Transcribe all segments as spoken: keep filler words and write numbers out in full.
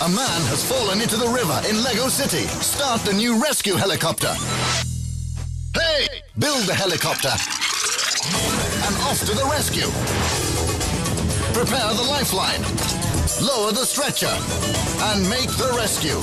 A man has fallen into the river in LEGO City. Start the new rescue helicopter. Hey! Build the helicopter. And off to the rescue. Prepare the lifeline. Lower the stretcher. And make the rescue.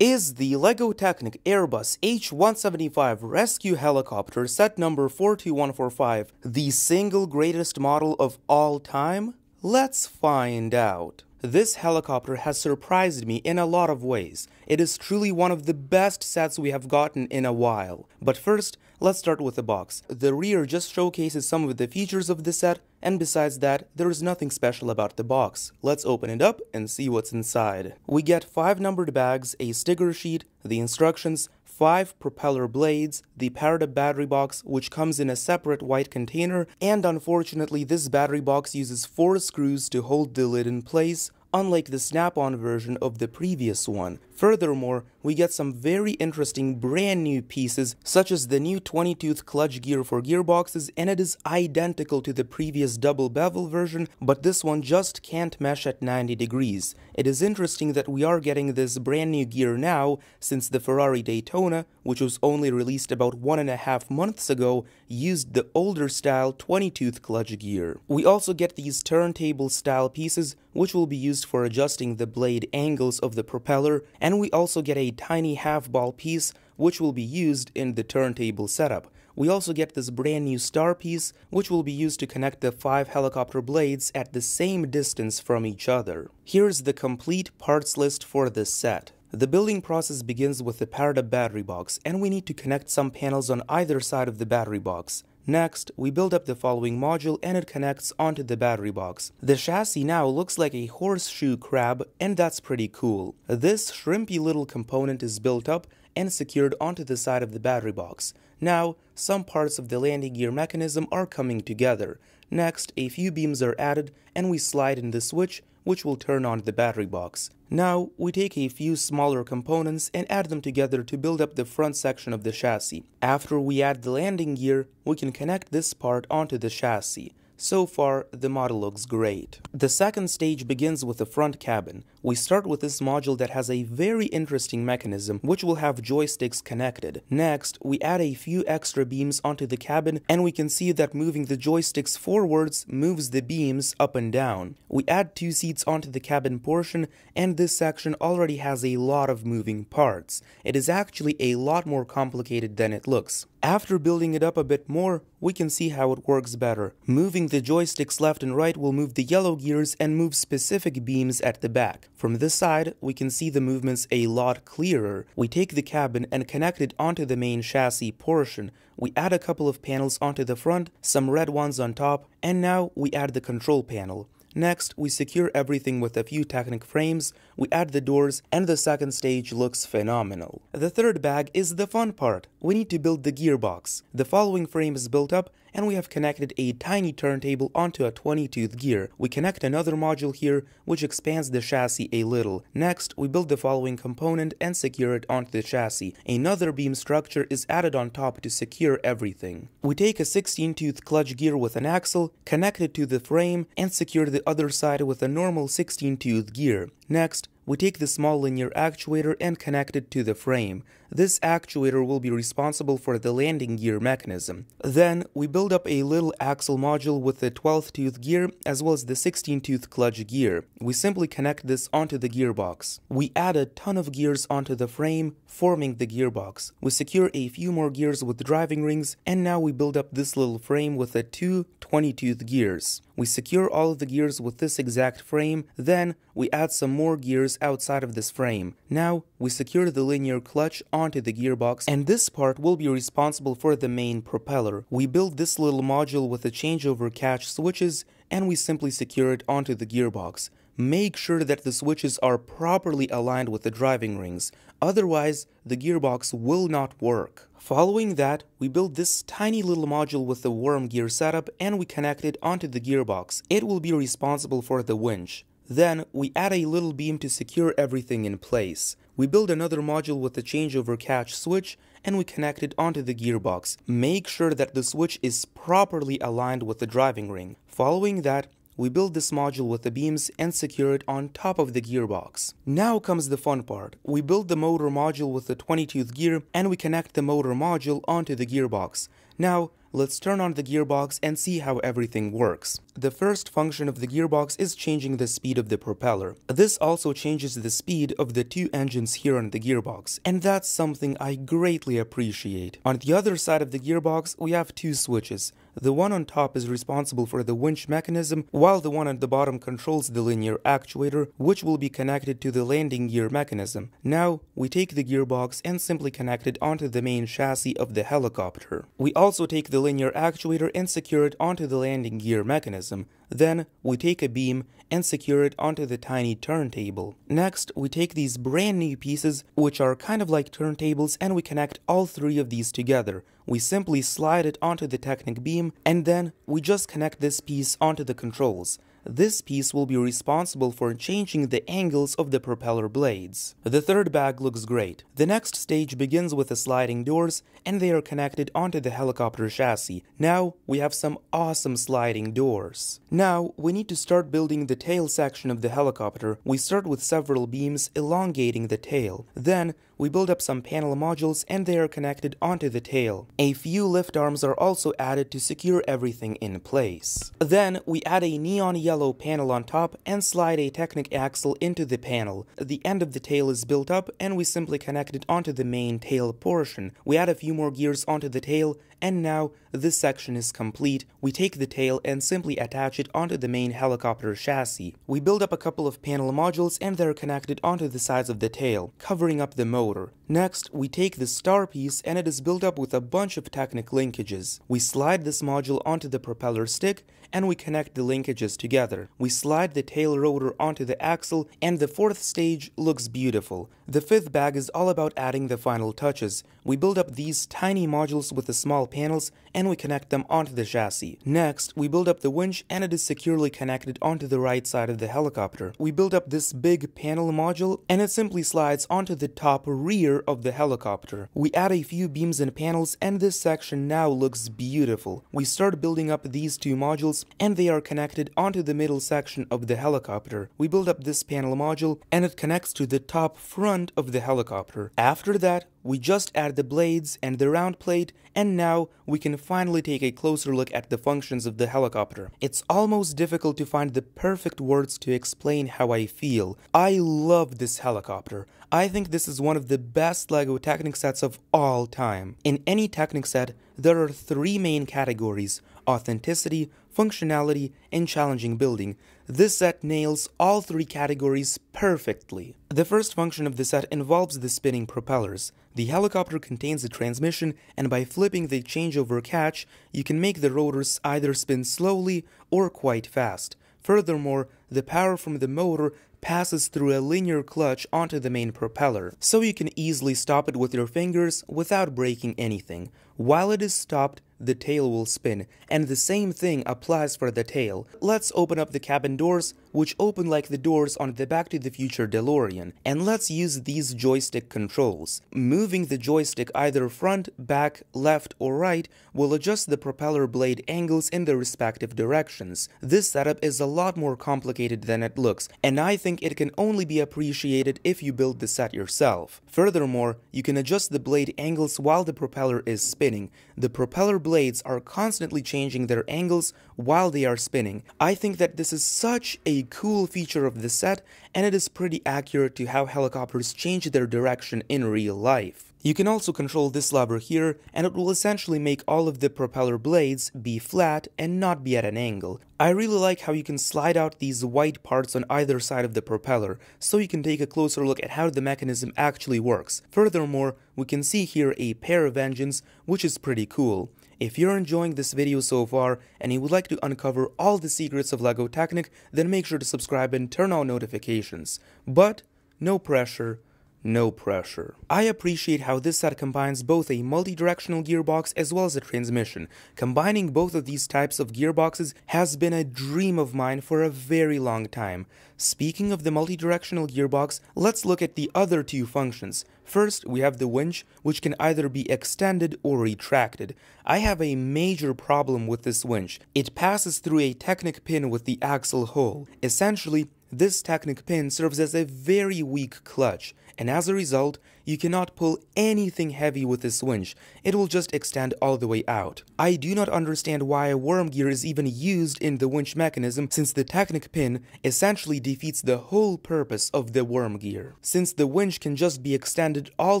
Is the LEGO Technic Airbus H one seventy-five rescue helicopter set number four two one four five the single greatest model of all time? Let's find out. This helicopter has surprised me in a lot of ways. It is truly one of the best sets we have gotten in a while. But first, let's start with the box. The rear just showcases some of the features of the set, and besides that, there is nothing special about the box. Let's open it up and see what's inside. We get five numbered bags, a sticker sheet, the instructions, five propeller blades, the Parada battery box, which comes in a separate white container, and unfortunately this battery box uses four screws to hold the lid in place, unlike the snap-on version of the previous one. Furthermore, we get some very interesting brand new pieces, such as the new twenty-tooth clutch gear for gearboxes, and it is identical to the previous double bevel version, but this one just can't mesh at ninety degrees. It is interesting that we are getting this brand new gear now, since the Ferrari Daytona, which was only released about one and a half months ago, used the older style twenty-tooth clutch gear. We also get these turntable style pieces, which will be used for adjusting the blade angles of the propeller, and we also get a tiny half ball piece which will be used in the turntable setup. We also get this brand new star piece which will be used to connect the five helicopter blades at the same distance from each other. Here's the complete parts list for this set. The building process begins with the Parada battery box, and we need to connect some panels on either side of the battery box. Next, we build up the following module and it connects onto the battery box. The chassis now looks like a horseshoe crab, and that's pretty cool. This shrimpy little component is built up and secured onto the side of the battery box. Now, some parts of the landing gear mechanism are coming together. Next, a few beams are added and we slide in the switch, which will turn on the battery box. Now, we take a few smaller components and add them together to build up the front section of the chassis. After we add the landing gear, we can connect this part onto the chassis. So far, the model looks great. The second stage begins with the front cabin. We start with this module that has a very interesting mechanism, which will have joysticks connected. Next, we add a few extra beams onto the cabin, and we can see that moving the joysticks forwards moves the beams up and down. We add two seats onto the cabin portion, and this section already has a lot of moving parts. It is actually a lot more complicated than it looks. After building it up a bit more, we can see how it works better. Moving the joysticks left and right will move the yellow gears and move specific beams at the back. From this side, we can see the movements a lot clearer. We take the cabin and connect it onto the main chassis portion. We add a couple of panels onto the front, some red ones on top, and now we add the control panel. Next, we secure everything with a few Technic frames, we add the doors, and the second stage looks phenomenal. The third bag is the fun part. We need to build the gearbox. The following frame is built up, and we have connected a tiny turntable onto a twenty-tooth gear. We connect another module here, which expands the chassis a little. Next, we build the following component and secure it onto the chassis. Another beam structure is added on top to secure everything. We take a sixteen-tooth clutch gear with an axle, connect it to the frame, and secure the other side with a normal sixteen-tooth gear. Next, we take the small linear actuator and connect it to the frame. This actuator will be responsible for the landing gear mechanism. Then, we build up a little axle module with the twelve-tooth gear as well as the sixteen-tooth clutch gear. We simply connect this onto the gearbox. We add a ton of gears onto the frame, forming the gearbox. We secure a few more gears with driving rings, and now we build up this little frame with the two twenty-tooth gears. We secure all of the gears with this exact frame, then we add some more gears outside of this frame. Now, we secure the linear clutch onto the gearbox, and this part will be responsible for the main propeller. We build this little module with the changeover catch switches, and we simply secure it onto the gearbox. Make sure that the switches are properly aligned with the driving rings, otherwise the gearbox will not work. Following that, we build this tiny little module with the worm gear setup and we connect it onto the gearbox. It will be responsible for the winch. Then, we add a little beam to secure everything in place. We build another module with the changeover catch switch and we connect it onto the gearbox. Make sure that the switch is properly aligned with the driving ring. Following that, We built this module with the beams and secure it on top of the gearbox. Now comes the fun part. We build the motor module with the twenty tooth gear and we connect the motor module onto the gearbox. Now, let's turn on the gearbox and see how everything works. The first function of the gearbox is changing the speed of the propeller. This also changes the speed of the two engines here on the gearbox, and that's something I greatly appreciate. On the other side of the gearbox, we have two switches. The one on top is responsible for the winch mechanism, while the one at the bottom controls the linear actuator, which will be connected to the landing gear mechanism. Now, we take the gearbox and simply connect it onto the main chassis of the helicopter. We also take the linear actuator and secure it onto the landing gear mechanism. Then, we take a beam and secure it onto the tiny turntable. Next, we take these brand new pieces, which are kind of like turntables, and we connect all three of these together. We simply slide it onto the Technic beam, and then we just connect this piece onto the controls. This piece will be responsible for changing the angles of the propeller blades. The third bag looks great. The next stage begins with the sliding doors, and they are connected onto the helicopter chassis. Now we have some awesome sliding doors. Now we need to start building the tail section of the helicopter. We start with several beams elongating the tail. Then we build up some panel modules and they are connected onto the tail. A few lift arms are also added to secure everything in place. Then we add a neon yellow Yellow panel on top and slide a Technic axle into the panel. The end of the tail is built up and we simply connect it onto the main tail portion. We add a few more gears onto the tail and now this section is complete. We take the tail and simply attach it onto the main helicopter chassis. We build up a couple of panel modules and they're connected onto the sides of the tail, covering up the motor. Next, we take the star piece and it is built up with a bunch of Technic linkages. We slide this module onto the propeller stick and we connect the linkages together. We slide the tail rotor onto the axle, and the fourth stage looks beautiful. The fifth bag is all about adding the final touches. We build up these tiny modules with the small panels, and we connect them onto the chassis. Next, we build up the winch, and it is securely connected onto the right side of the helicopter. We build up this big panel module, and it simply slides onto the top rear of the helicopter. We add a few beams and panels, and this section now looks beautiful. We start building up these two modules, and they are connected onto the middle section of the helicopter. We build up this panel module and it connects to the top front of the helicopter. After that, we just add the blades and the round plate, and now we can finally take a closer look at the functions of the helicopter. It's almost difficult to find the perfect words to explain how I feel. I love this helicopter. I think this is one of the best LEGO Technic sets of all time. In any Technic set, there are three main categories: authenticity, functionality, and challenging building. This set nails all three categories perfectly. The first function of the set involves the spinning propellers. The helicopter contains a transmission, and by flipping the changeover catch, you can make the rotors either spin slowly or quite fast. Furthermore, the power from the motor passes through a linear clutch onto the main propeller, so you can easily stop it with your fingers without breaking anything. While it is stopped, the tail will spin, and the same thing applies for the tail. Let's open up the cabin doors, which open like the doors on the Back to the Future DeLorean, and let's use these joystick controls. Moving the joystick either front, back, left, or right will adjust the propeller blade angles in their respective directions. This setup is a lot more complicated than it looks, and I think it can only be appreciated if you build the set yourself. Furthermore, you can adjust the blade angles while the propeller is spinning. The propeller blades are constantly changing their angles while they are spinning. I think that this is such a cool feature of the set, and it is pretty accurate to how helicopters change their direction in real life. You can also control this lever here, and it will essentially make all of the propeller blades be flat and not be at an angle. I really like how you can slide out these white parts on either side of the propeller, so you can take a closer look at how the mechanism actually works. Furthermore, we can see here a pair of engines, which is pretty cool. If you're enjoying this video so far, and you would like to uncover all the secrets of LEGO Technic, then make sure to subscribe and turn on notifications. But, no pressure, no pressure. I appreciate how this set combines both a multi-directional gearbox as well as a transmission. Combining both of these types of gearboxes has been a dream of mine for a very long time. Speaking of the multi-directional gearbox, let's look at the other two functions. First, we have the winch, which can either be extended or retracted. I have a major problem with this winch. It passes through a Technic pin with the axle hole. Essentially, this Technic pin serves as a very weak clutch, and as a result, you cannot pull anything heavy with this winch. It will just extend all the way out. I do not understand why a worm gear is even used in the winch mechanism, since the Technic pin essentially defeats the whole purpose of the worm gear, since the winch can just be extended all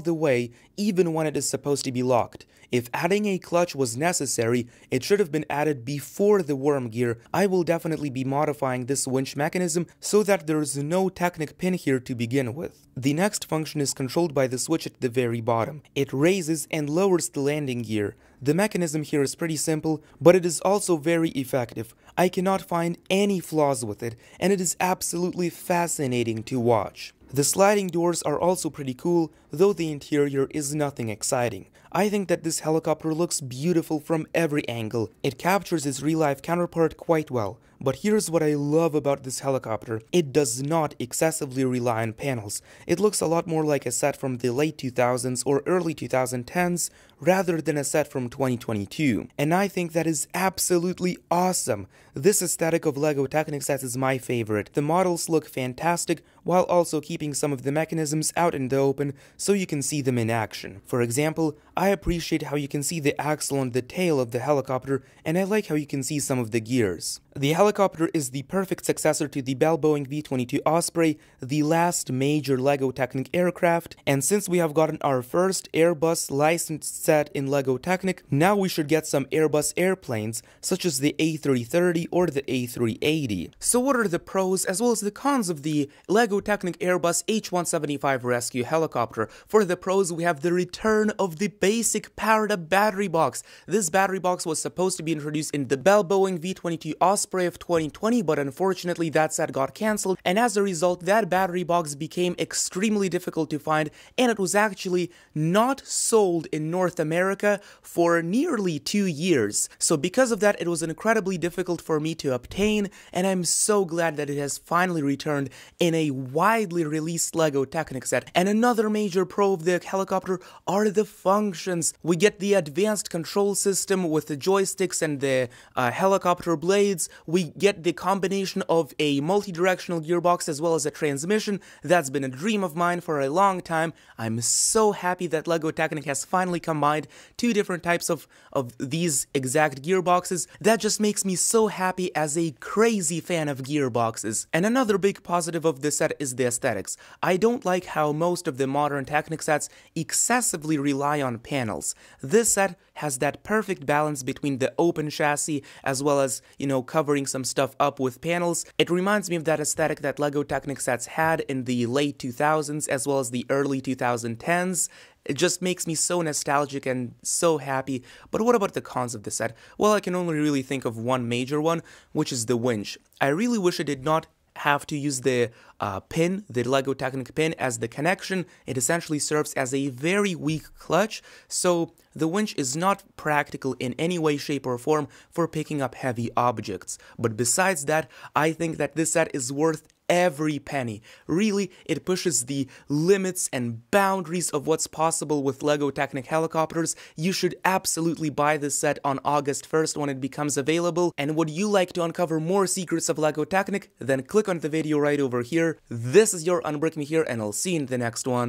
the way even when it is supposed to be locked. If adding a clutch was necessary, it should have been added before the worm gear. I will definitely be modifying this winch mechanism so that there is no Technic pin here to begin with. The next function is controlled by the switch at the very bottom. It raises and lowers the landing gear. The mechanism here is pretty simple, but it is also very effective. I cannot find any flaws with it, and it is absolutely fascinating to watch. The sliding doors are also pretty cool, though the interior is nothing exciting. I think that this helicopter looks beautiful from every angle. It captures its real-life counterpart quite well. But here's what I love about this helicopter. It does not excessively rely on panels. It looks a lot more like a set from the late two thousands or early twenty tens rather than a set from twenty twenty-two. And I think that is absolutely awesome. This aesthetic of LEGO Technic sets is my favorite. The models look fantastic while also keeping some of the mechanisms out in the open so you can see them in action. For example, I appreciate how you can see the axle on the tail of the helicopter, and I like how you can see some of the gears. The helicopter is the perfect successor to the Bell Boeing V twenty-two Osprey, the last major LEGO Technic aircraft, and since we have gotten our first Airbus licensed set in LEGO Technic, now we should get some Airbus airplanes, such as the A three thirty or the A three eighty. So what are the pros as well as the cons of the LEGO Technic Airbus H one seventy-five rescue helicopter? For the pros, we have the return of the basic powered-up battery box. This battery box was supposed to be introduced in the Bell Boeing V twenty-two Osprey of twenty twenty, but unfortunately that set got cancelled, and as a result that battery box became extremely difficult to find, and it was actually not sold in North America for nearly two years. So because of that, it was incredibly difficult for me to obtain, and I'm so glad that it has finally returned in a widely released LEGO Technic set. And another major pro of the helicopter are the functions. We get the advanced control system with the joysticks and the uh, helicopter blades. We get the combination of a multi-directional gearbox as well as a transmission. That's been a dream of mine for a long time. I'm so happy that LEGO Technic has finally combined two different types of, of these exact gearboxes. That just makes me so happy as a crazy fan of gearboxes. And another big positive of this set is the aesthetics. I don't like how most of the modern Technic sets excessively rely on panels. This set has that perfect balance between the open chassis as well as, you know, covering some stuff up with panels. It reminds me of that aesthetic that LEGO Technic sets had in the late two thousands as well as the early twenty tens. It just makes me so nostalgic and so happy. But what about the cons of the set? Well, I can only really think of one major one, which is the winch. I really wish I did not have to use the uh, pin, the LEGO Technic pin, as the connection. It essentially serves as a very weak clutch, so the winch is not practical in any way, shape, or form for picking up heavy objects. But besides that, I think that this set is worth every penny. Really, it pushes the limits and boundaries of what's possible with LEGO Technic helicopters. You should absolutely buy this set on August first when it becomes available. And would you like to uncover more secrets of LEGO Technic? Then click on the video right over here. This is your Unbrick Me here, and I'll see you in the next one.